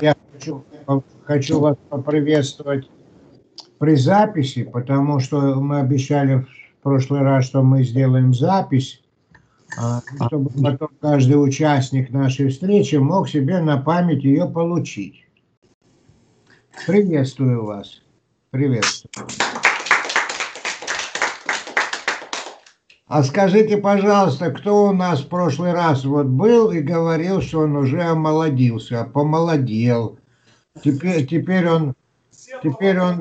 Я хочу вас поприветствовать при записи, потому что мы обещали в прошлый раз, что мы сделаем запись, чтобы потом каждый участник нашей встречи мог себе на память ее получить. Приветствую вас. Приветствую. А скажите, пожалуйста, кто у нас в прошлый раз вот был и говорил, что он уже омолодился, помолодел. Теперь он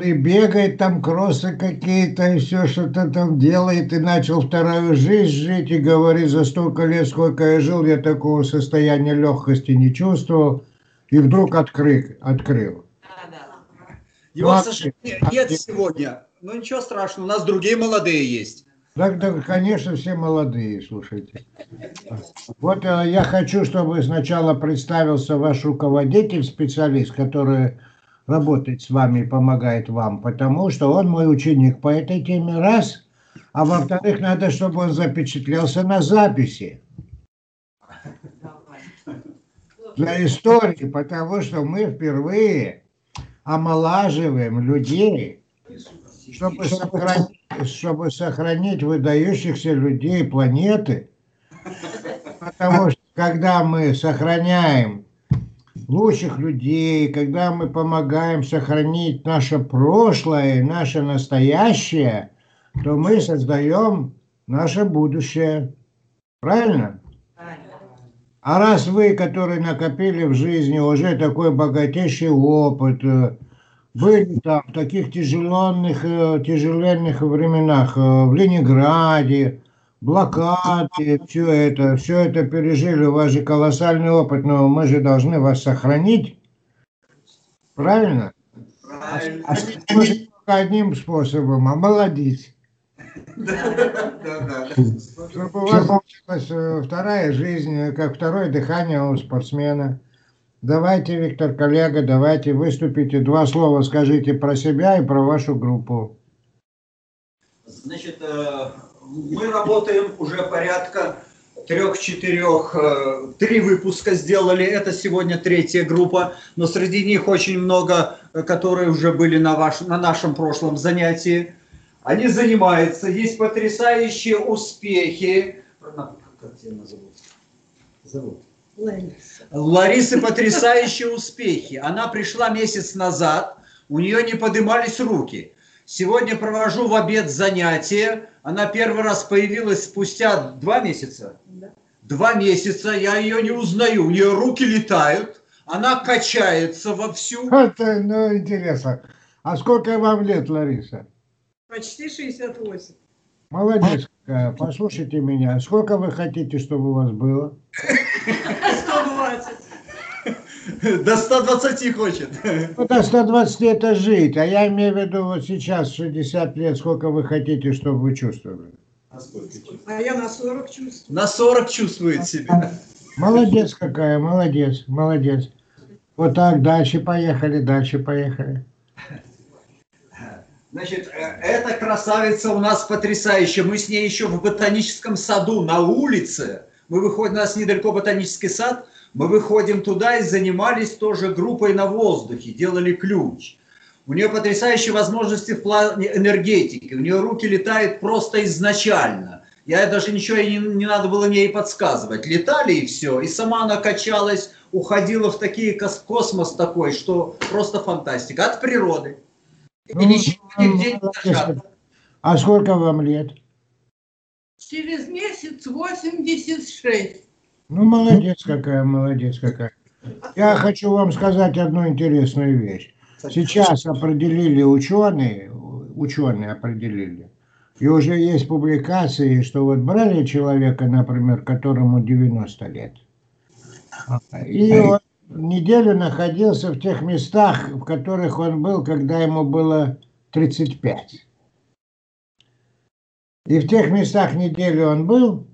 и бегает, там кроссы какие-то, и все что-то там делает, и начал вторую жизнь жить, и говорит, за столько лет, сколько я жил, я такого состояния легкости не чувствовал, и вдруг открыл. Его, к сожалению, нет сегодня, но ничего страшного, у нас другие молодые есть. Да, конечно, все молодые, слушайте. Вот я хочу, чтобы сначала представился ваш руководитель, специалист, который работает с вами и помогает вам, потому что он мой ученик по этой теме, раз, а во-вторых, надо, чтобы он запечатлелся на записи. Для истории, потому что мы впервые омолаживаем людей, чтобы сохранить выдающихся людей планеты. Потому что когда мы сохраняем лучших людей, когда мы помогаем сохранить наше прошлое, наше настоящее, то мы создаем наше будущее. Правильно? А раз вы, которые накопили в жизни уже такой богатейший опыт, были там в таких тяжеленных временах, в Ленинграде, блокаде, все это пережили, у вас же колоссальный опыт, но мы же должны вас сохранить, правильно? Правильно. А сохранить только одним способом, омолодить. Да. Чтобы у вас получилась вторая жизнь, как второе дыхание у спортсмена. Давайте, Виктор, коллега, давайте выступите. Два слова скажите про себя и про вашу группу. Значит, мы работаем уже порядка 3-4, 3 выпуска сделали. Это сегодня 3-я группа, но среди них очень много, которые уже были на нашем прошлом занятии. Они занимаются, есть потрясающие успехи. Как тебя зовут? Ларисы потрясающие успехи. Она пришла месяц назад, у нее не поднимались руки. Сегодня провожу в обед занятия. Она первый раз появилась спустя 2 месяца. Да. 2 месяца, я ее не узнаю, у нее руки летают, она качается вовсю. Это, интересно. А сколько вам лет, Лариса? Почти 68. Молодец. Послушайте меня. Сколько вы хотите, чтобы у вас было? 120. До 120 хочет. Ну, до 120 это жить. А я имею в виду вот сейчас, 60 лет, сколько вы хотите, чтобы вы чувствовали? А я на 40 чувствую. На 40 чувствует себя. Молодец какая, молодец, молодец. Вот так, дальше поехали. Значит, эта красавица у нас потрясающая. Мы с ней еще в ботаническом саду на улице. Мы выходим, у нас недалеко ботанический сад. Мы выходим туда и занимались тоже группой на воздухе, делали ключ. У нее потрясающие возможности в плане энергетики. У нее руки летают просто изначально. Я даже ничего не надо было ей подсказывать. Летали и все. И сама она качалась, уходила в такие космос такой, что просто фантастика. От природы. И ну, ничего нигде не держат. А сколько вам лет? Через месяц 86. Ну, молодец какая. Я хочу вам сказать одну интересную вещь. Сейчас определили ученые, и уже есть публикации, что вот брали человека, например, которому 90 лет, и он неделю находился в тех местах, в которых он был, когда ему было 35. И в тех местах неделю он был,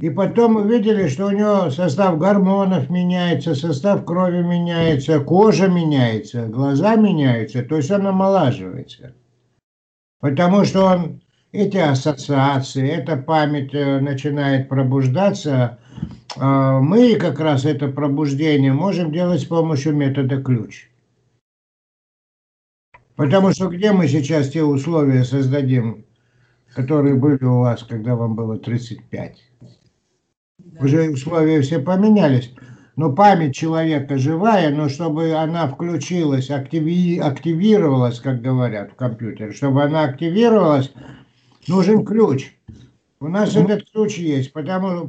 и потом увидели, что у него состав гормонов меняется, состав крови меняется, кожа меняется, глаза меняются, то есть он омолаживается. Потому что он эти ассоциации, эта память начинает пробуждаться, мы как раз это пробуждение можем делать с помощью метода ключ. Потому что где мы сейчас те условия создадим, которые были у вас, когда вам было 35? Да. Уже условия все поменялись. Но память человека живая, но чтобы она включилась, активировалась, как говорят в компьютере, чтобы она активировалась, нужен ключ. У нас этот ключ есть, поэтому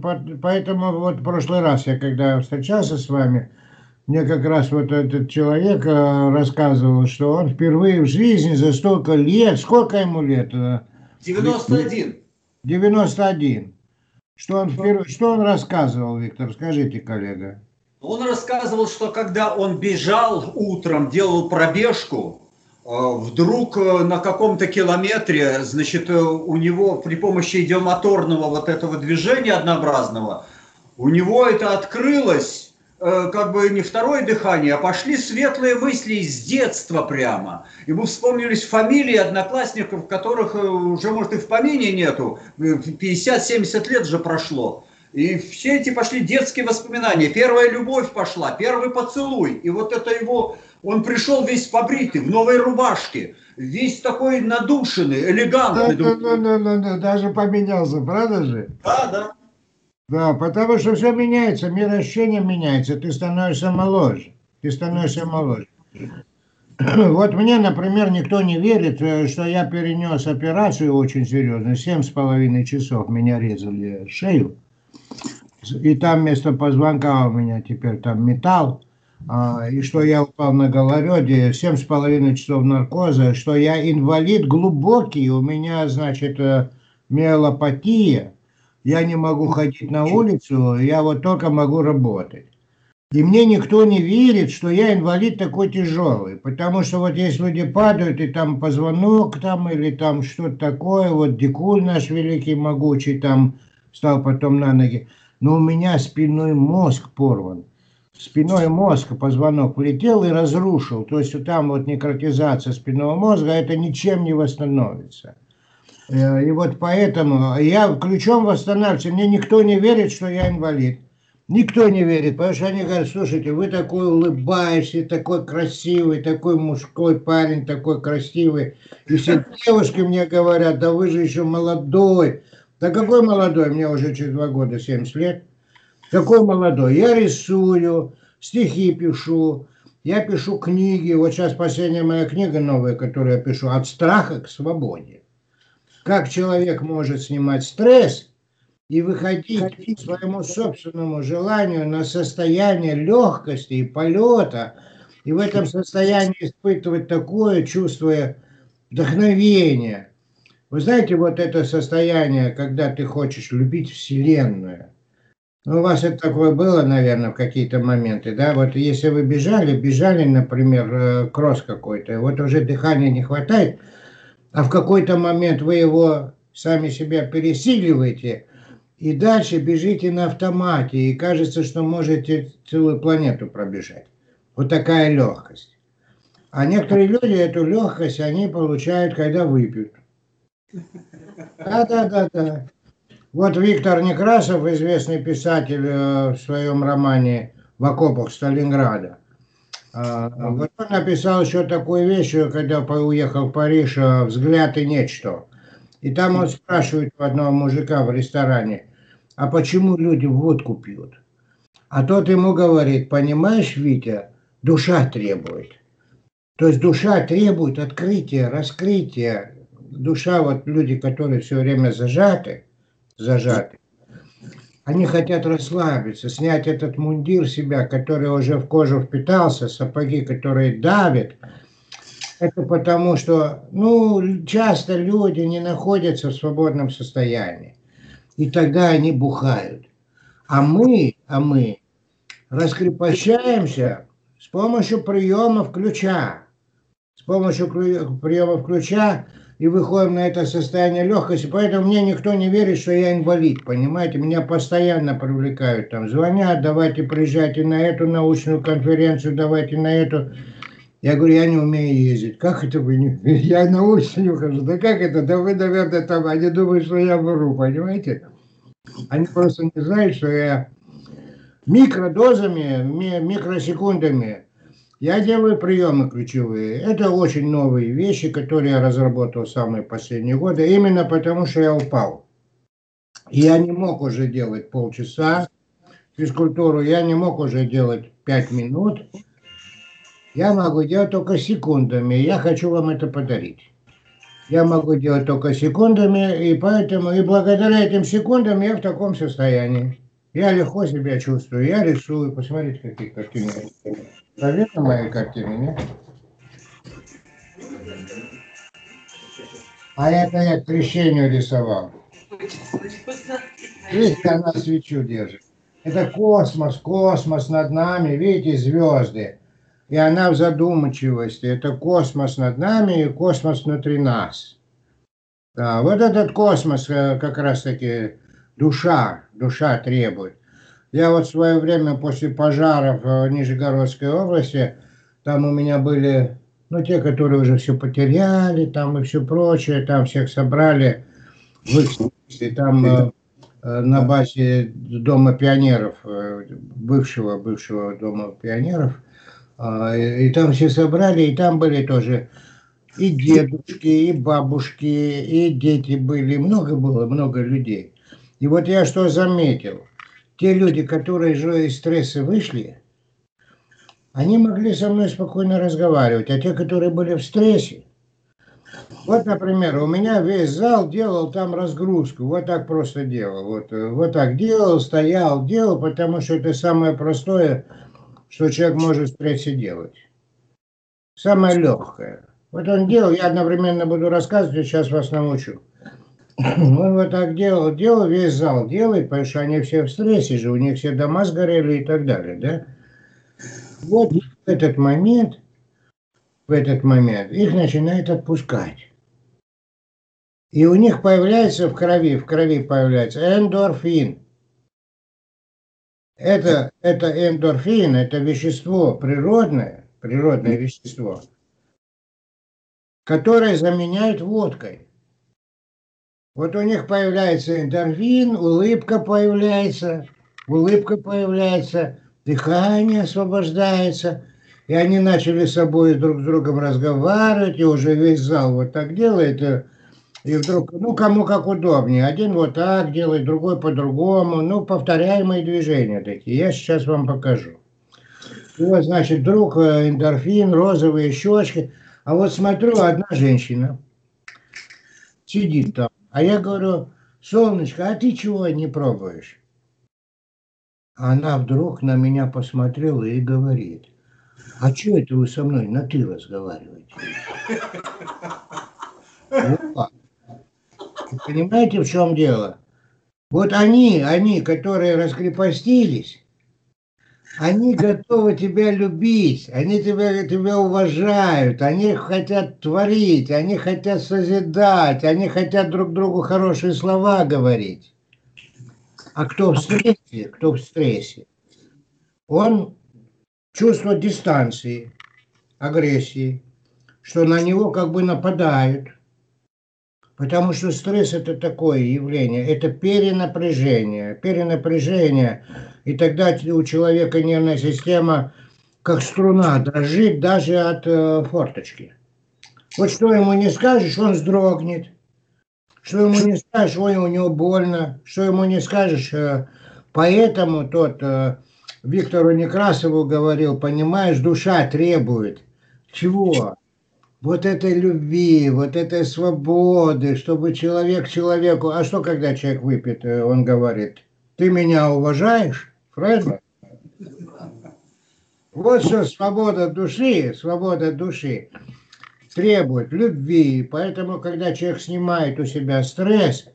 вот в прошлый раз я когда встречался с вами, мне как раз вот этот человек рассказывал, что он впервые в жизни за столько лет, сколько ему лет? 91. 91. Что он рассказывал, Виктор, скажите, коллега. Он рассказывал, что когда он бежал утром, делал пробежку, вдруг на каком-то километре, значит, у него при помощи идиомоторного вот этого движения однообразного, у него это открылось, как бы не второе дыхание, а пошли светлые мысли из детства прямо. Ему вспомнились фамилии одноклассников, которых уже, может, и в помине нету, 50-70 лет же прошло. И все эти пошли детские воспоминания. Первая любовь пошла, первый поцелуй. И вот это его... Он пришел весь побритый, в новой рубашке, весь такой надушенный, элегантный. Да, даже поменялся, правда же? Да, да. Да, потому что все меняется, мир ощущения меняется, ты становишься моложе. Ты становишься моложе. Вот мне, например, никто не верит, что я перенес операцию очень серьезную. 7,5 часов меня резали шею. И там вместо позвонка у меня теперь там металл, и что я упал на гололеде, 7,5 часов наркоза, что я инвалид глубокий, у меня, значит, миелопатия, я не могу ходить на улицу, я вот только могу работать. И мне никто не верит, что я инвалид такой тяжелый, потому что вот если люди падают, и там позвонок там, или там что-то такое, вот Дикуль наш великий, могучий, там стал потом на ноги, но у меня спинной мозг порван. Спиной мозга позвонок влетел и разрушил. То есть там вот некротизация спинного мозга, это ничем не восстановится. И вот поэтому я ключом восстанавливаюсь. Мне никто не верит, что я инвалид. Никто не верит, потому что они говорят, слушайте, вы такой улыбаешься, такой красивый, такой мужской парень, такой красивый. И все девушки мне говорят, да вы же еще молодой. Да какой молодой? Мне уже через 2 года 70 лет. Какой молодой? Я рисую, стихи пишу, я пишу книги. Вот сейчас последняя моя книга новая, которую я пишу, «От страха к свободе». Как человек может снимать стресс и выходить по своему собственному желанию на состояние легкости и полета, и в этом состоянии испытывать такое чувство вдохновения. Вы знаете, вот это состояние, когда ты хочешь любить Вселенную. Ну, у вас это такое было, наверное, в какие-то моменты, да? Вот если вы бежали, например, кросс какой-то, вот уже дыхания не хватает, а в какой-то момент вы его сами себя пересиливаете, и дальше бежите на автомате, и кажется, что можете целую планету пробежать. Вот такая легкость. А некоторые люди эту легкость они получают, когда выпьют. Да-да-да-да. Вот Виктор Некрасов, известный писатель, в своем романе «В окопах Сталинграда». Вот он написал еще такую вещь, когда уехал в Париж, «Взгляд и нечто». И там он спрашивает у одного мужика в ресторане, а почему люди водку пьют? А тот ему говорит, понимаешь, Витя, душа требует. То есть душа требует открытия, раскрытия. Душа, вот люди, которые все время зажаты. Они хотят расслабиться, снять этот мундир себя, который уже в кожу впитался, сапоги, которые давят. Это потому, что, ну, часто люди не находятся в свободном состоянии. И тогда они бухают. А мы раскрепощаемся с помощью приемов ключа. С помощью приемов ключа и выходим на это состояние легкости. Поэтому мне никто не верит, что я инвалид, понимаете? Меня постоянно привлекают, там звонят, давайте приезжайте на эту научную конференцию, давайте на эту. Я говорю, я не умею ездить. Как это вы не... Я научно не ухожу. Да как это? Да вы, наверное, там... Они думают, что я вру, понимаете? Они просто не знают, что я микродозами, микросекундами я делаю приемы ключевые. Это очень новые вещи, которые я разработал в самые последние годы, именно потому что я упал. Я не мог уже делать полчаса физкультуру, я не мог уже делать 5 минут. Я могу делать только секундами, я хочу вам это подарить. Я могу делать только секундами, и поэтому, и благодаря этим секундам я в таком состоянии. Я легко себя чувствую, я рисую. Посмотрите, какие картины. Наверное, мои картины, нет? А это я к крещению рисовал. Видите, она свечу держит. Это космос, космос над нами, видите, звезды. И она в задумчивости. Это космос над нами и космос внутри нас. Да, вот этот космос как раз-таки душа, душа требует. Я вот в свое время после пожаров в Нижегородской области, там у меня были, ну, те, которые уже все потеряли, там и все прочее, там всех собрали, и там на базе Дома пионеров, бывшего Дома пионеров, и там все собрали, и там были тоже и дедушки, и бабушки, и дети были, много было, много людей. И вот я что заметил, те люди, которые же из стресса вышли, они могли со мной спокойно разговаривать, а те, которые были в стрессе, вот, например, у меня весь зал делал там разгрузку, вот так просто делал, вот так делал, стоял, делал, потому что это самое простое, что человек может в стрессе делать. Самое легкое. Вот он делал, я одновременно буду рассказывать, сейчас вас научу. Он вот так делал, весь зал делает, потому что они все в стрессе же, у них все дома сгорели и так далее, да? Вот в этот момент их начинает отпускать. И у них появляется в крови появляется эндорфин. Это эндорфин, это вещество природное вещество, которое заменяет водкой. Вот у них появляется эндорфин, улыбка появляется, дыхание освобождается, и они начали с собой друг с другом разговаривать, и уже весь зал вот так делает, и вдруг, ну, кому как удобнее, один вот так делает, другой по-другому, ну, повторяемые движения такие, я сейчас вам покажу. И вот, значит, вдруг эндорфин, розовые щечки, а вот смотрю, одна женщина сидит там. А я говорю, солнышко, а ты чего не пробуешь? Она вдруг на меня посмотрела и говорит, а чего это вы со мной на «ты» разговариваете? Понимаете, в чем дело? Вот они, которые раскрепостились, они готовы тебя любить, они тебя уважают, они хотят творить, они хотят созидать, они хотят друг другу хорошие слова говорить. А кто в стрессе, он чувствует дистанции, агрессии, что на него как бы нападают. Потому что стресс – это такое явление, это перенапряжение. И тогда у человека нервная система, как струна, дрожит даже от форточки. Вот что ему не скажешь, он вздрогнет. Что ему не скажешь, ой, у него больно. Что ему не скажешь, поэтому тот Виктору Некрасову говорил, понимаешь, душа требует чего? Вот этой любви, вот этой свободы, чтобы человек человеку... А что, когда человек выпьет, он говорит, ты меня уважаешь, правильно? Вот что свобода души требует любви. Поэтому, когда человек снимает у себя стресс,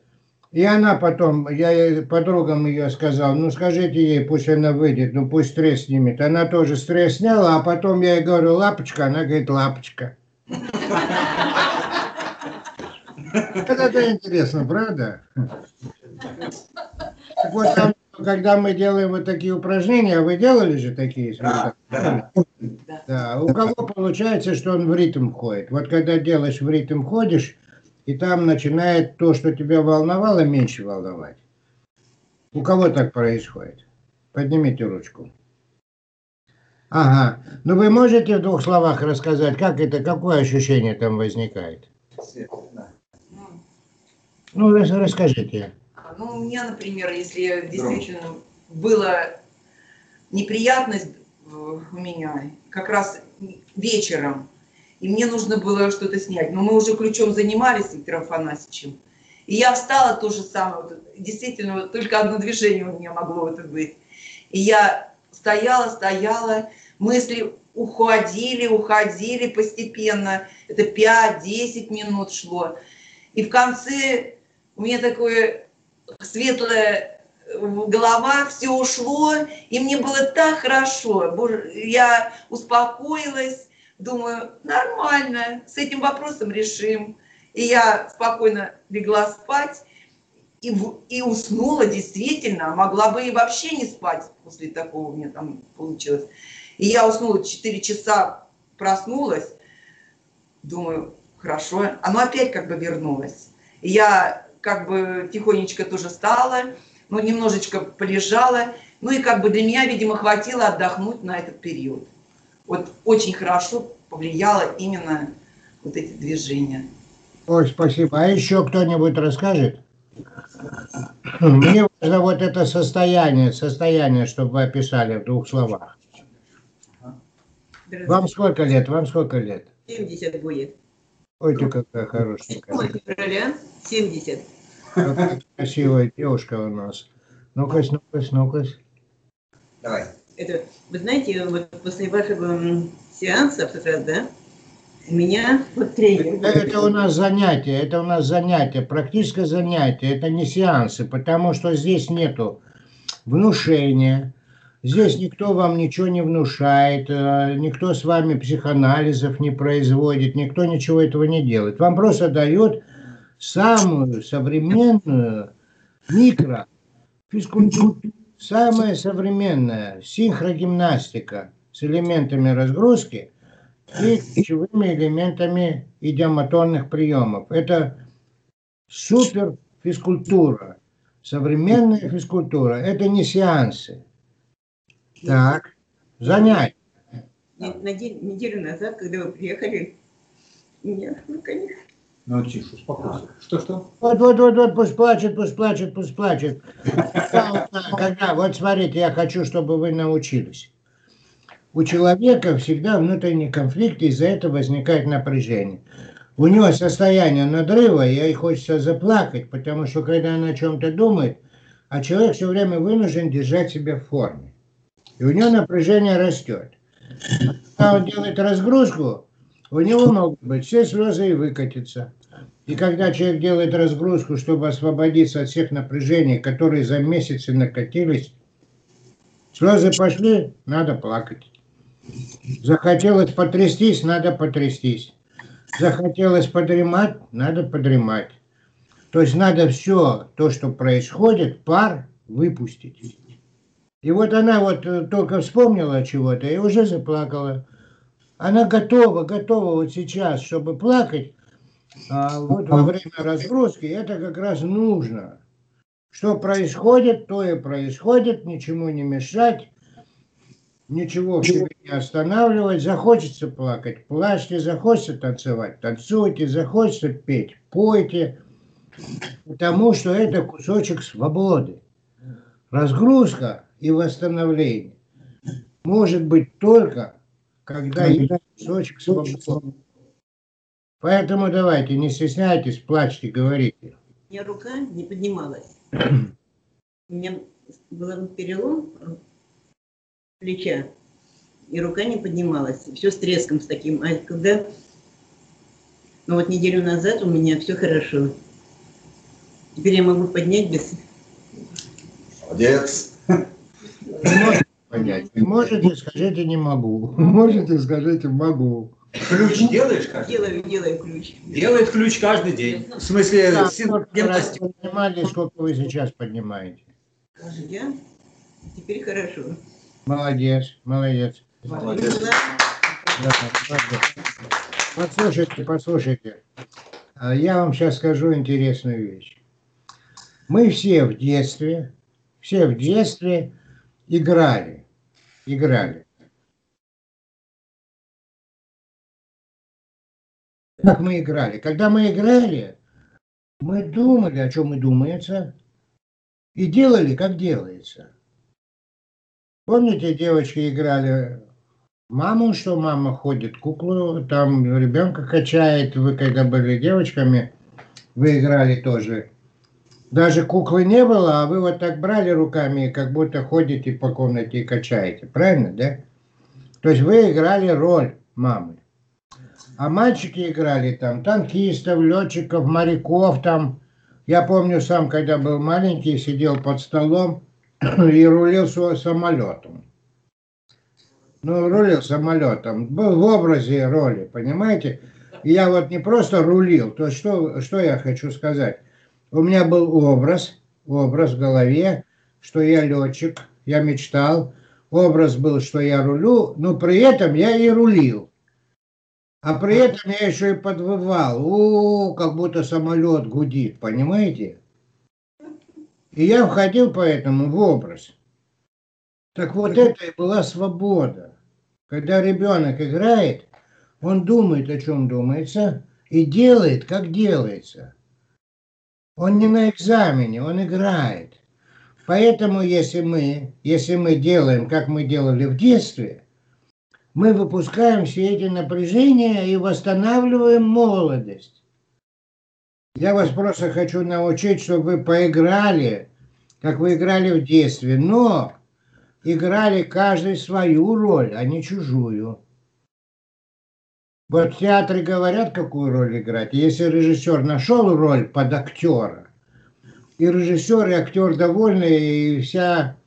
и она потом, я подругам ее сказал, ну скажите ей, пусть она выйдет, ну пусть стресс снимет. Она тоже стресс сняла, а потом я ей говорю, лапочка, она говорит, лапочка. Это интересно, правда? Вот там, когда мы делаем вот такие упражнения, вы делали же такие? Да. У кого получается, что он в ритм ходит? Вот когда делаешь в ритм ходишь, и там начинает то, что тебя волновало, меньше волновать. У кого так происходит? Поднимите ручку. Ага. Ну вы можете в двух словах рассказать, как это, какое ощущение там возникает? Ну, расскажите. Ну, у меня, например, если действительно была неприятность у меня, как раз вечером, и мне нужно было что-то снять. Но мы уже ключом занимались с Виктором Афанасьевичем. И я встала то же самое. Действительно, вот, только одно движение у меня могло это быть. И я стояла, стояла, мысли уходили, уходили постепенно. Это 5-10 минут шло. И в конце у меня такое светлое голова, все ушло, и мне было так хорошо. Боже, я успокоилась, думаю, нормально, с этим вопросом решим. И я спокойно легла спать и уснула действительно. Могла бы и вообще не спать после такого, у меня там получилось. И я уснула 4 часа, проснулась, думаю, хорошо. Оно опять как бы вернулось. И я как бы тихонечко тоже встала, ну, немножечко полежала. Ну, и как бы для меня, видимо, хватило отдохнуть на этот период. Вот очень хорошо повлияло именно вот эти движения. Ой, спасибо. А еще кто-нибудь расскажет? Мне важно вот это состояние, чтобы вы описали в двух словах. Вам сколько лет? 70 будет. Ой, ты какая хорошенькая. 7 февраля, 70. Какая красивая девушка у нас. Ну-кась, ну-кась, ну-кась. Давай. Это, вы знаете, вот после вашего сеанса, как раз, да, меня вот тренер... Это у нас занятие, практическое занятие, это не сеансы, потому что здесь нету внушения, здесь никто вам ничего не внушает, никто с вами психоанализов не производит, никто ничего этого не делает. Вам просто дают самую современную микрофизкультуру, самая современная синхрогимнастика с элементами разгрузки и ключевыми элементами идиомоторных приемов. Это суперфизкультура, современная физкультура. Это не сеансы. Так, занятия. Неделю назад, когда вы приехали, нет, ну, конечно. Ну, тише, успокойся. Что-что? Вот, пусть плачет. Когда, вот смотрите, я хочу, чтобы вы научились. У человека всегда внутренний конфликт, из-за этого возникает напряжение. У него состояние надрыва, и ей хочется заплакать, потому что, когда она о чем-то думает, а человек все время вынужден держать себя в форме. И у него напряжение растет. Когда он делает разгрузку, у него могут быть все слезы и выкатятся. И когда человек делает разгрузку, чтобы освободиться от всех напряжений, которые за месяцы накатились, слезы пошли, надо плакать. Захотелось потрястись, надо потрястись. Захотелось подремать, надо подремать. То есть надо все то, что происходит, пар выпустить. И вот она вот только вспомнила чего-то и уже заплакала. Она готова вот сейчас, чтобы плакать, вот во время разгрузки, это как раз нужно. Что происходит, то и происходит, ничему не мешать, ничего в себе не останавливать. Захочется плакать, плачьте, захочется танцевать, танцуйте, захочется петь, пойте, потому что это кусочек свободы. Разгрузка и восстановление может быть только когда есть кусочек свободы. Поэтому давайте, не стесняйтесь, плачьте, говорите. У меня рука не поднималась. У меня был перелом плеча, и рука не поднималась. Все с треском, с таким. А когда... Ну вот неделю назад у меня все хорошо. Теперь я могу поднять без... Молодец! Понять. Можете, скажите, не могу. Можете, скажите, могу. Ключ делаешь каждый день? Делаю ключ. Делает ключ каждый день. В смысле, да, вы понимали, сколько вы сейчас поднимаете? Я? Теперь хорошо. Молодец, молодец. Молодец. Да, молодец. Послушайте, послушайте. Я вам сейчас скажу интересную вещь. Мы все в детстве играли. Как мы играли. Когда мы играли, мы думали, о чем и думается, и делали, как делается. Помните, девочки играли маму, что мама ходит куклу, там ребенка качает. Вы когда были девочками, вы играли тоже. Даже куклы не было, а вы вот так брали руками, как будто ходите по комнате и качаете. Правильно, да? То есть вы играли роль мамы. А мальчики играли там танкистов, летчиков, моряков там. Я помню сам, когда был маленький, сидел под столом и рулил самолетом. Ну, рулил самолетом. Был в образе роли, понимаете? И я вот не просто рулил, то есть что я хочу сказать? У меня был образ в голове, что я летчик, я мечтал. Образ был, что я рулю, но при этом я и рулил. А при этом я еще и подвывал. О, как будто самолет гудит, понимаете? И я входил поэтому в образ. Так вот это и была свобода. Когда ребенок играет, он думает, о чем думается, и делает, как делается. Он не на экзамене, он играет. Поэтому, если мы делаем, как мы делали в детстве, мы выпускаем все эти напряжения и восстанавливаем молодость. Я вас просто хочу научить, чтобы вы поиграли, как вы играли в детстве, но играли каждый свою роль, а не чужую. Вот в театре говорят, какую роль играть. Если режиссер нашел роль под актера, и режиссер, и актер довольны, и вся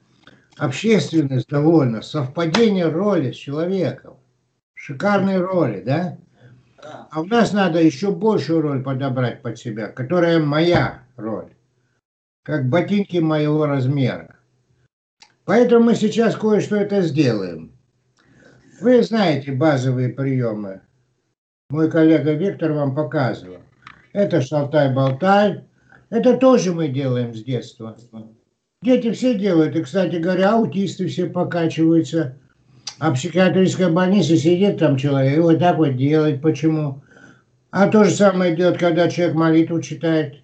общественность довольна, совпадение роли с человеком. Шикарные роли, да? А у нас надо еще большую роль подобрать под себя, которая моя роль, как ботинки моего размера. Поэтому мы сейчас кое-что это сделаем. Вы знаете базовые приемы. Мой коллега Виктор вам показывал. Это шалтай-болтай. Это тоже мы делаем с детства. Дети все делают. И, кстати говоря, аутисты все покачиваются. А в психиатрической больнице сидит там человек и вот так вот делает. Почему? А то же самое идет, когда человек молитву читает.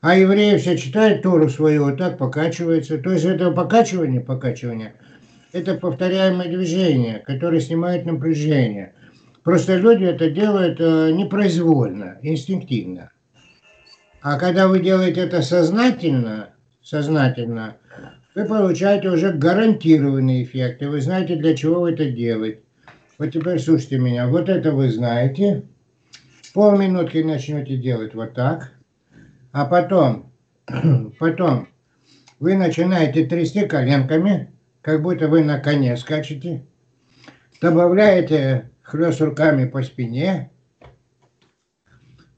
А евреи все читают Тору свою, вот так покачиваются. То есть это покачивание. Это повторяемое движение, которое снимает напряжение. Просто люди это делают непроизвольно, инстинктивно. А когда вы делаете это сознательно, вы получаете уже гарантированные эффекты. Вы знаете, для чего вы это делаете. Вот теперь слушайте меня. Вот это вы знаете. Полминутки начнете делать вот так. А потом вы начинаете трясти коленками, как будто вы на коне скачете. Добавляете... хлёст руками по спине,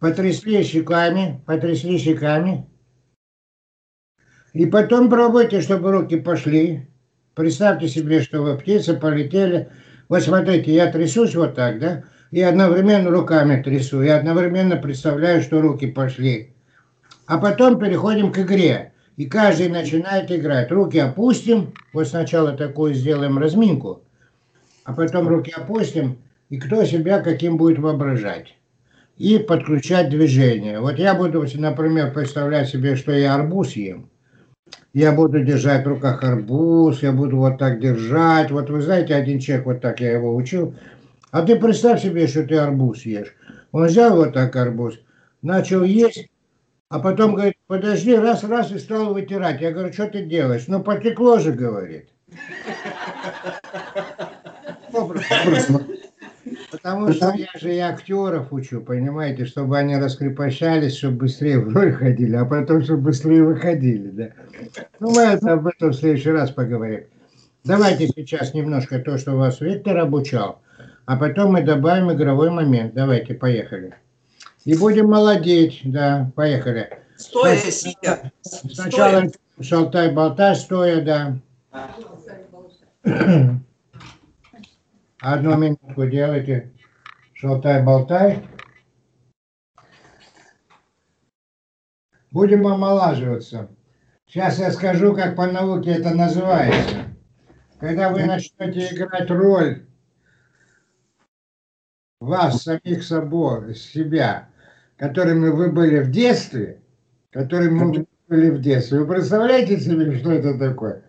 потрясли щеками, и потом пробуйте, чтобы руки пошли. Представьте себе, что вы птицы полетели. Вот смотрите, я трясусь вот так, да, и одновременно руками трясу, и одновременно представляю, что руки пошли. А потом переходим к игре, и каждый начинает играть. Руки опустим, вот сначала такую сделаем разминку, а потом руки опустим, и кто себя каким будет воображать. И подключать движение. Вот я буду, например, представлять себе, что я арбуз ем. Я буду держать в руках арбуз, я буду вот так держать. Вот вы знаете, один человек, вот так я его учил. А ты представь себе, что ты арбуз ешь. Он взял вот так арбуз, начал есть, а потом говорит, подожди, раз, и стал вытирать. Я говорю, что ты делаешь? Ну, потекло же, говорит. Потому что я же и актеров учу, понимаете, чтобы они раскрепощались, чтобы быстрее в роль ходили, а потом, чтобы быстрее выходили, да. Ну, мы об этом в следующий раз поговорим. Давайте сейчас немножко то, что вас Виктор обучал, а потом мы добавим игровой момент. Давайте, поехали. И будем молодеть, да, поехали. Стоя, сидя. Сначала шалтай-болтай, стоя, да. Одну минутку делайте шалтай-болтай. Будем омолаживаться. Сейчас я скажу, как по науке это называется. Когда вы начнете играть роль вас, самих собой, себя, которыми вы были в детстве, вы представляете себе, что это такое?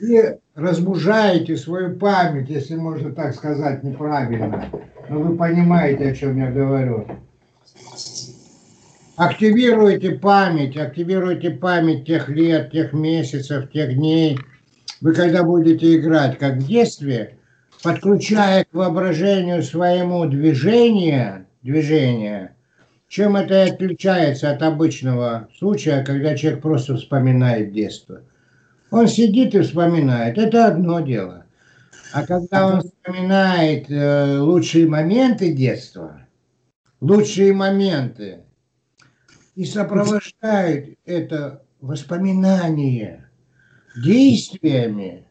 И разбужаете свою память, если можно так сказать неправильно, но вы понимаете, о чем я говорю. Активируйте память тех лет, тех месяцев, тех дней. Вы когда будете играть, как в детстве, подключая к воображению своему движение, чем это отличается от обычного случая, когда человек просто вспоминает детство. Он сидит и вспоминает. Это одно дело. А когда он вспоминает лучшие моменты детства, и сопровождает это воспоминание действиями,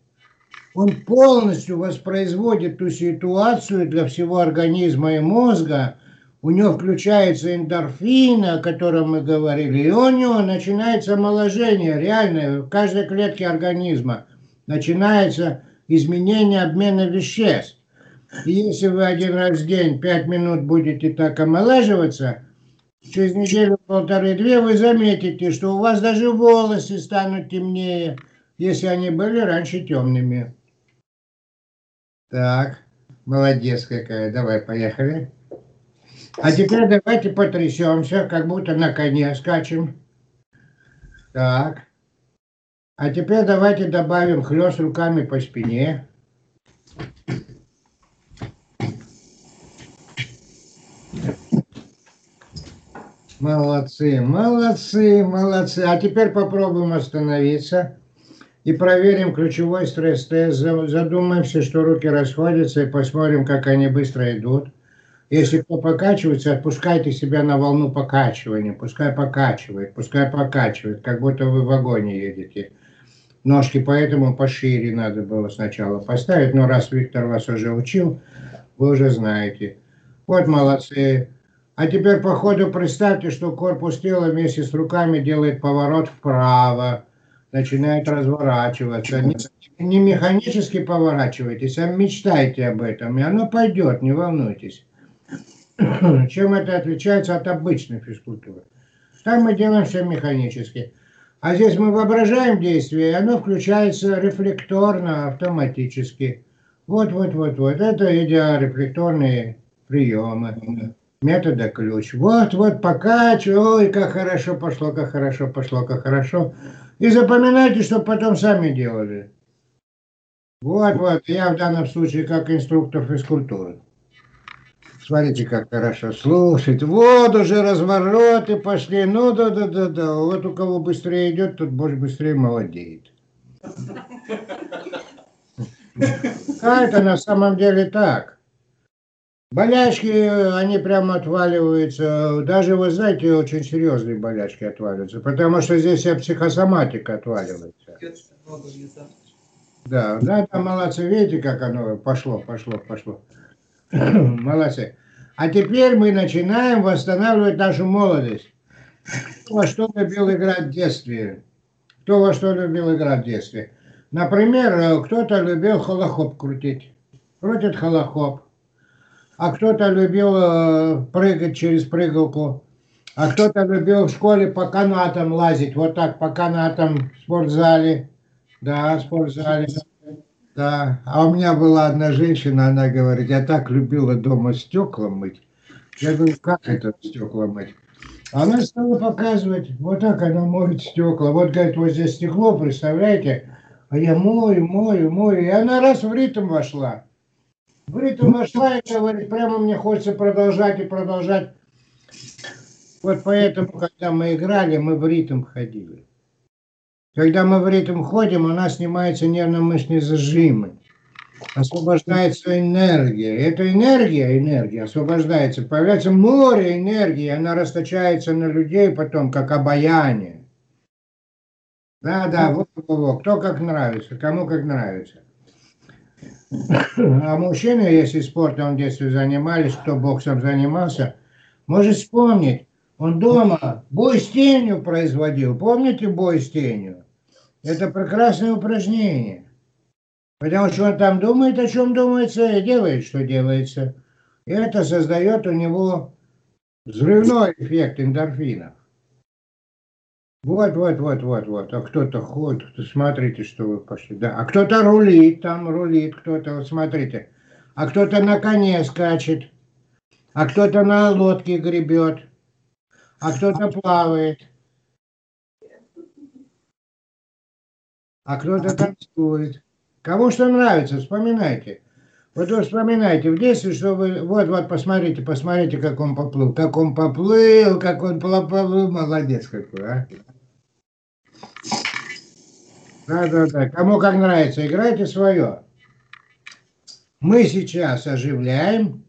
он полностью воспроизводит ту ситуацию для всего организма и мозга. У него включается эндорфин, о котором мы говорили, и у него начинается омоложение, реально, в каждой клетке организма начинается изменение обмена веществ. И если вы один раз в день 5 минут будете так омолаживаться, через неделю, полторы-две вы заметите, что у вас даже волосы станут темнее, если они были раньше темными. Так, молодец какая, давай, поехали. А теперь давайте потрясемся, как будто на коне скачем. Так. А теперь давайте добавим хлёст руками по спине. Молодцы, молодцы, молодцы. А теперь попробуем остановиться и проверим ключевой стресс-тест. Задумаемся, что руки расходятся, и посмотрим, как они быстро идут. Если кто покачивается, отпускайте себя на волну покачивания. Пускай покачивает, как будто вы в вагоне едете. Ножки поэтому пошире надо было сначала поставить. Но раз Виктор вас уже учил, вы уже знаете. Вот молодцы. А теперь по ходу представьте, что корпус тела вместе с руками делает поворот вправо. Начинает разворачиваться. Не механически поворачивайтесь, а мечтайте об этом. И оно пойдет, не волнуйтесь. Чем это отличается от обычной физкультуры? Там мы делаем все механически. А здесь мы воображаем действие, и оно включается рефлекторно, автоматически. Вот. Это идеорефлекторные приемы метода ключ. Вот, покачивай. Ой, как хорошо пошло, как хорошо. И запоминайте, чтобы потом сами делали. Вот. Я в данном случае как инструктор физкультуры. Смотрите, как хорошо слушать. Вот уже развороты пошли. Ну да. Вот у кого быстрее идет, тот быстрее молодеет. А это на самом деле так. Болячки, они прямо отваливаются. Даже, вы знаете, очень серьезные болячки отваливаются. Потому что здесь вся психосоматика отваливается. Да, молодцы. Видите, как оно пошло. Молодцы. А теперь мы начинаем восстанавливать нашу молодость. Кто во что любил играть в детстве? Например, кто-то любил холохоп крутить. Крутит холохоп. А кто-то любил прыгать через прыгалку. А кто-то любил в школе по канатам лазить. Вот так по канатам в спортзале. Да, в спортзале. Да, а у меня была одна женщина, она говорит, я так любила дома стекла мыть. Я говорю, как это стекла мыть? Она стала показывать, вот так она моет стекла. Вот, говорит, вот здесь стекло, представляете? А я мою. И она раз в ритм вошла. И говорит, прямо мне хочется продолжать. Вот поэтому, когда мы играли, мы в ритм ходили. Когда мы в ритм ходим, у нас снимаются нервно-мышечные зажимы. Освобождается энергия. Эта энергия освобождается. Появляется море энергии, она расточается на людей потом, как обаяние. Да, вот. Кто как нравится, кому как нравится. А мужчины, если спортом в детстве занимались, кто боксом занимался, может вспомнить, он дома бой с тенью производил. Помните бой с тенью? Это прекрасное упражнение. Потому что он там думает, о чем думается, и делает, что делается. И это создает у него взрывной эффект эндорфинов. Вот. А кто-то ходит, смотрите, что вы пошли. Да. А кто-то рулит, там рулит кто-то, вот смотрите. А кто-то на коне скачет. А кто-то на лодке гребет. А кто-то плавает. А кто-то танцует. Кому что нравится, вспоминайте. Вот вы вспоминайте в детстве, что вы... Вот, посмотрите, как он поплыл. Как он поплыл, как он поплыл. Молодец какой, а. Да. Кому как нравится, играйте свое. Мы сейчас оживляем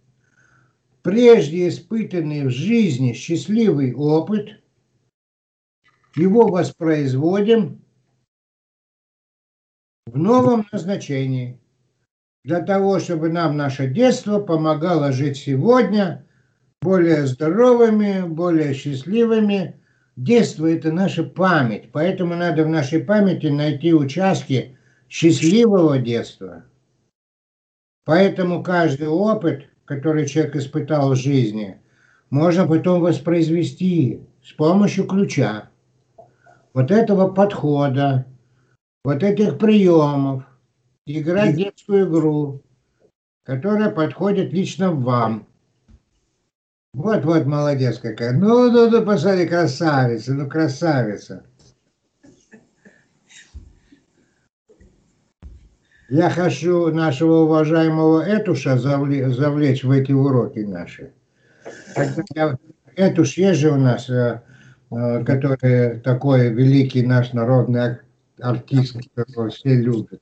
прежде испытанный в жизни счастливый опыт. Его воспроизводим в новом назначении, для того, чтобы нам наше детство помогало жить сегодня более здоровыми, более счастливыми. Детство – это наша память, поэтому надо в нашей памяти найти участки счастливого детства. Поэтому каждый опыт, который человек испытал в жизни, можно потом воспроизвести с помощью ключа, вот этого подхода, вот этих приемов, играть детскую игру, которая подходит лично вам. Вот, молодец какая. Ну, посмотри, красавица, красавица. Я хочу нашего уважаемого Этуша завлечь в эти уроки наши. Этуш есть же у нас, который такой великий наш народный артист, которого все любят.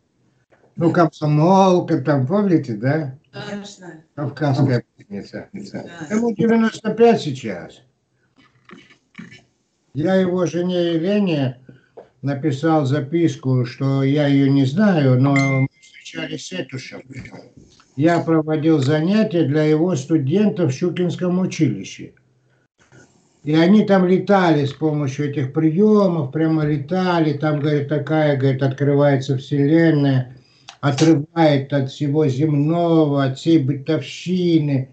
Ну, комсомолка там, помните, да? Конечно. Кавказская песня. Ему 95 сейчас. Я его жене Елене написал записку, что я ее не знаю, но мы встречались с Этушем. Я проводил занятия для его студентов в Щукинском училище. И они там летали с помощью этих приемов, прямо летали, там, говорит, такая, говорит, открывается вселенная, отрывает от всего земного, от всей бытовщины,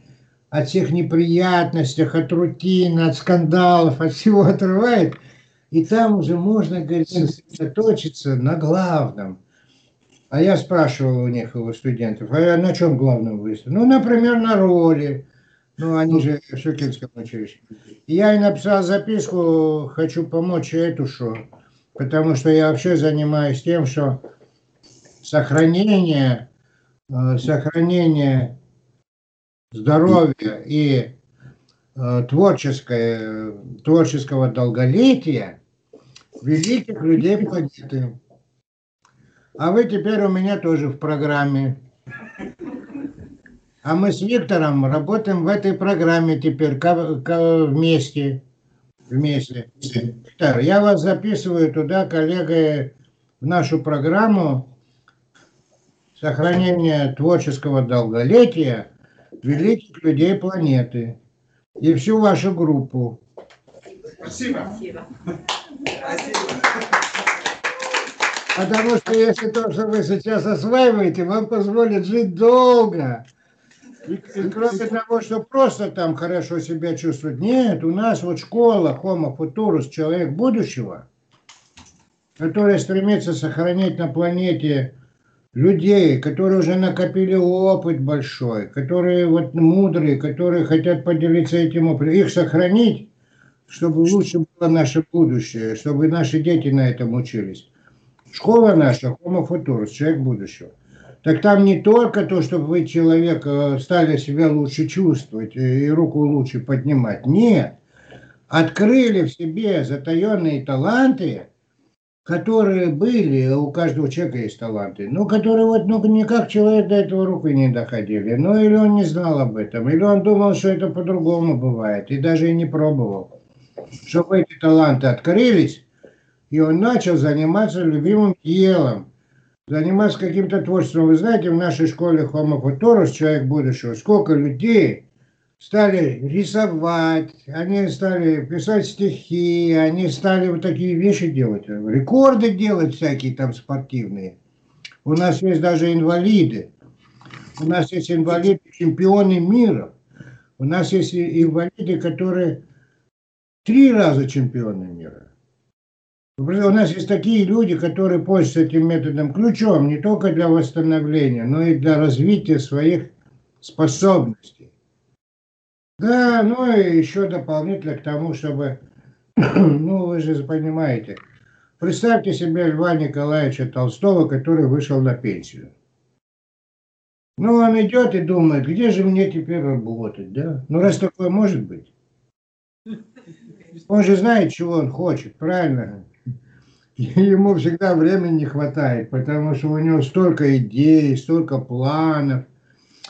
от всех неприятностей, от рутин, от скандалов, от всего отрывает. И там уже можно, говорит, сосредоточиться на главном. А я спрашивал у них, у студентов, а на чем главном выставке? Ну, например, на роли. Ну, они же в Щукинском училище. И я им написал записку, хочу помочь Этушу, потому что я вообще занимаюсь тем, что сохранение здоровья и творческого долголетия великих людей планеты. А вы теперь у меня тоже в программе. А мы с Виктором работаем в этой программе теперь вместе. Виктор, я вас записываю туда, коллега, в нашу программу сохранения творческого долголетия великих людей планеты. И всю вашу группу. Спасибо. Потому что если то, что вы сейчас осваиваете, вам позволит жить долго. И кроме того, что просто там хорошо себя чувствовать, нет, у нас вот школа Homo Futurus, человек будущего, которая стремится сохранить на планете людей, которые уже накопили опыт большой, которые вот мудрые, которые хотят поделиться этим опытом, их сохранить, чтобы лучше было наше будущее, чтобы наши дети на этом учились. Школа наша, Homo Futurus, человек будущего. Так там не только то, чтобы вы, человек, стали себя лучше чувствовать и руку лучше поднимать. Нет. Открыли в себе затаенные таланты, которые были, у каждого человека есть таланты, но которые вот никак человек до этого руки не доходили. Ну, или он не знал об этом, или он думал, что это по-другому бывает, и даже и не пробовал. Чтобы эти таланты открылись, и он начал заниматься любимым делом, заниматься каким-то творчеством. Вы знаете, в нашей школе Homo Futurus, человек будущего, сколько людей стали рисовать, они стали писать стихи, они стали вот такие вещи делать, рекорды делать всякие там спортивные. У нас есть даже инвалиды. У нас есть инвалиды-чемпионы мира. У нас есть инвалиды, которые 3 раза чемпионы мира. У нас есть такие люди, которые пользуются этим методом ключом не только для восстановления, но и для развития своих способностей. Да, ну и еще дополнительно к тому, чтобы, ну вы же понимаете, представьте себе Льва Николаевича Толстого, который вышел на пенсию. Ну он идет и думает, где же мне теперь работать, да? Ну раз такое может быть. Он же знает, чего он хочет, правильно? Ему всегда времени не хватает, потому что у него столько идей, столько планов.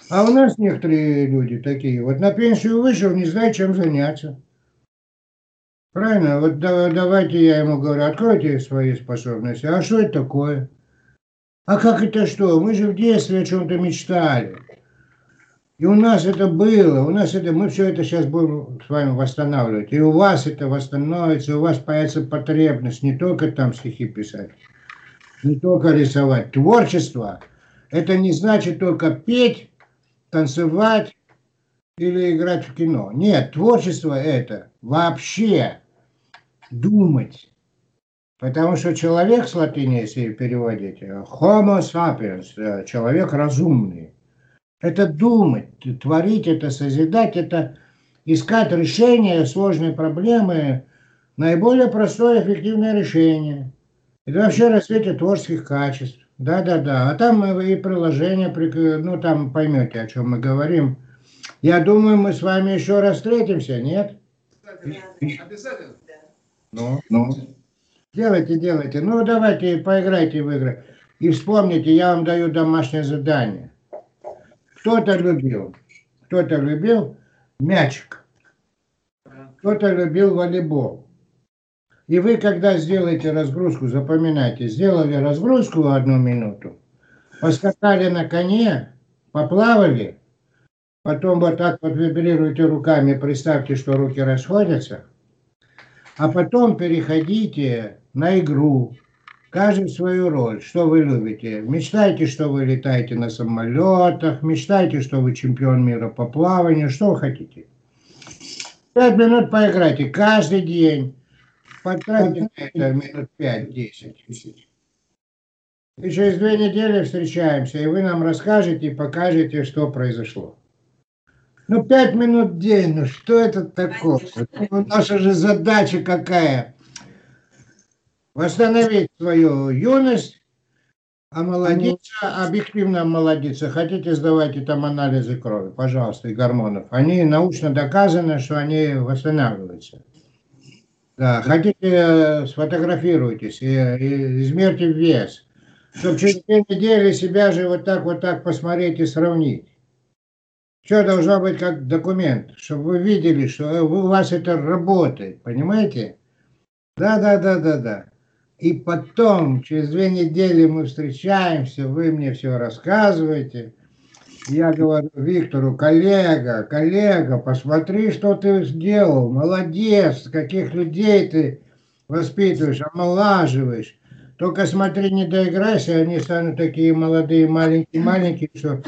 А у нас некоторые люди такие, вот на пенсию вышел, не знает, чем заняться. Правильно? Вот давайте я ему говорю, откройте свои способности. А что это такое? А как это что? Мы же в детстве о чем-то мечтали. И у нас это было, у нас это, мы все это сейчас будем с вами восстанавливать. И у вас это восстановится, у вас появится потребность не только там стихи писать, не только рисовать. Творчество, это не значит только петь, танцевать или играть в кино. Нет, творчество это вообще думать. Потому что человек с латыни, если переводить, homo sapiens, человек разумный. Это думать, творить, это созидать, это искать решение сложной проблемы, наиболее простое эффективное решение. Это вообще развитие творческих качеств. Да-да-да. А там и приложение, ну там поймете, о чем мы говорим. Я думаю, мы с вами еще раз встретимся, нет? Обязательно. Ну. Делайте. Ну давайте поиграйте в игры. И вспомните, я вам даю домашнее задание. Кто-то любил мячик, кто-то любил волейбол. И вы, когда сделаете разгрузку, запоминайте, сделали разгрузку 1 минуту, поскакали на коне, поплавали, потом вот так вот вибрируйте руками, представьте, что руки расходятся, а потом переходите на игру. Каждый свою роль, что вы любите. Мечтайте, что вы летаете на самолетах, мечтайте, что вы чемпион мира по плаванию, что вы хотите. 5 минут поиграйте каждый день. Потратьте на это минут 5-10. И через 2 недели встречаемся, и вы нам расскажете и покажете, что произошло. Ну, 5 минут в день, ну что это такое? Ну, наша же задача какая? Восстановить свою юность, омолодиться, объективно омолодиться. Хотите, сдавайте там анализы крови, пожалуйста, и гормонов. Они научно доказаны, что они восстанавливаются. Да. Хотите, сфотографируйтесь и измерьте вес, чтобы через 2 недели себя же вот так посмотреть и сравнить. Все должно быть как документ, чтобы вы видели, что у вас это работает, понимаете? Да. И потом, через 2 недели мы встречаемся, вы мне все рассказываете. Я говорю Виктору, коллега, посмотри, что ты сделал. Молодец, каких людей ты воспитываешь, омолаживаешь. Только смотри, не доиграйся, они станут такие молодые, маленькие, что...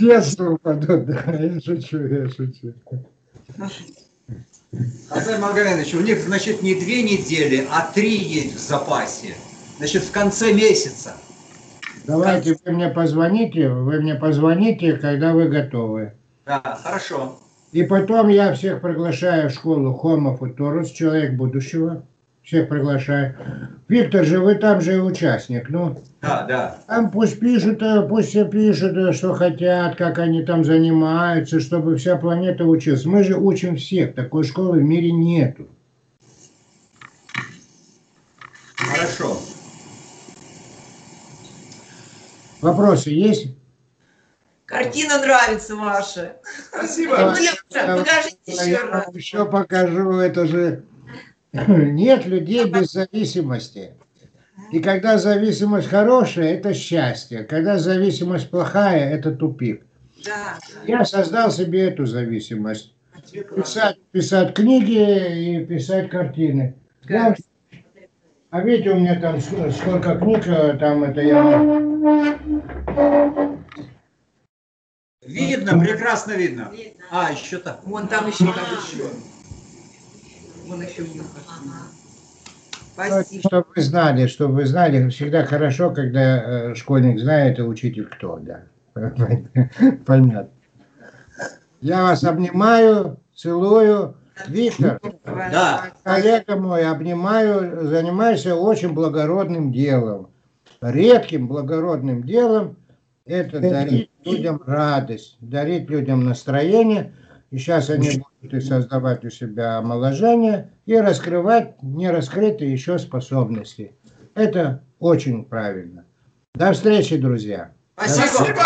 Детство упадут, да, я шучу. Азай Маргаринович, у них, значит, не 2 недели, а 3 есть в запасе. Значит, в конце месяца. Давайте вы мне позвоните, когда вы готовы. Да, хорошо. И потом я всех приглашаю в школу Homo Futurus, человек будущего. Всех приглашаю. Виктор же, вы там же и участник, ну. Да. Там пусть все пишут, что хотят, как они там занимаются, чтобы вся планета училась. Мы же учим всех, такой школы в мире нету. Хорошо. Вопросы есть? Картина нравится ваша. Спасибо. Покажите еще раз. Еще покажу, это же... Нет людей без зависимости. И когда зависимость хорошая, это счастье. Когда зависимость плохая, это тупик. Да. Я создал себе эту зависимость. Писать книги и писать картины. Да. А видите, у меня там сколько книг, там это я... Видно, прекрасно видно. Видно. А, еще так. Вон там еще. Вон еще у него. Спасибо. Чтобы вы знали, всегда хорошо, когда школьник знает, а учитель кто, да. Понятно. Я вас обнимаю, целую. Виктор, да. Коллега мой, обнимаю, занимайся очень благородным делом. Редким благородным делом. Это дарить людям радость, дарить людям настроение. И сейчас они будут и создавать у себя омоложение и раскрывать нераскрытые еще способности. Это очень правильно. До встречи, друзья. Спасибо.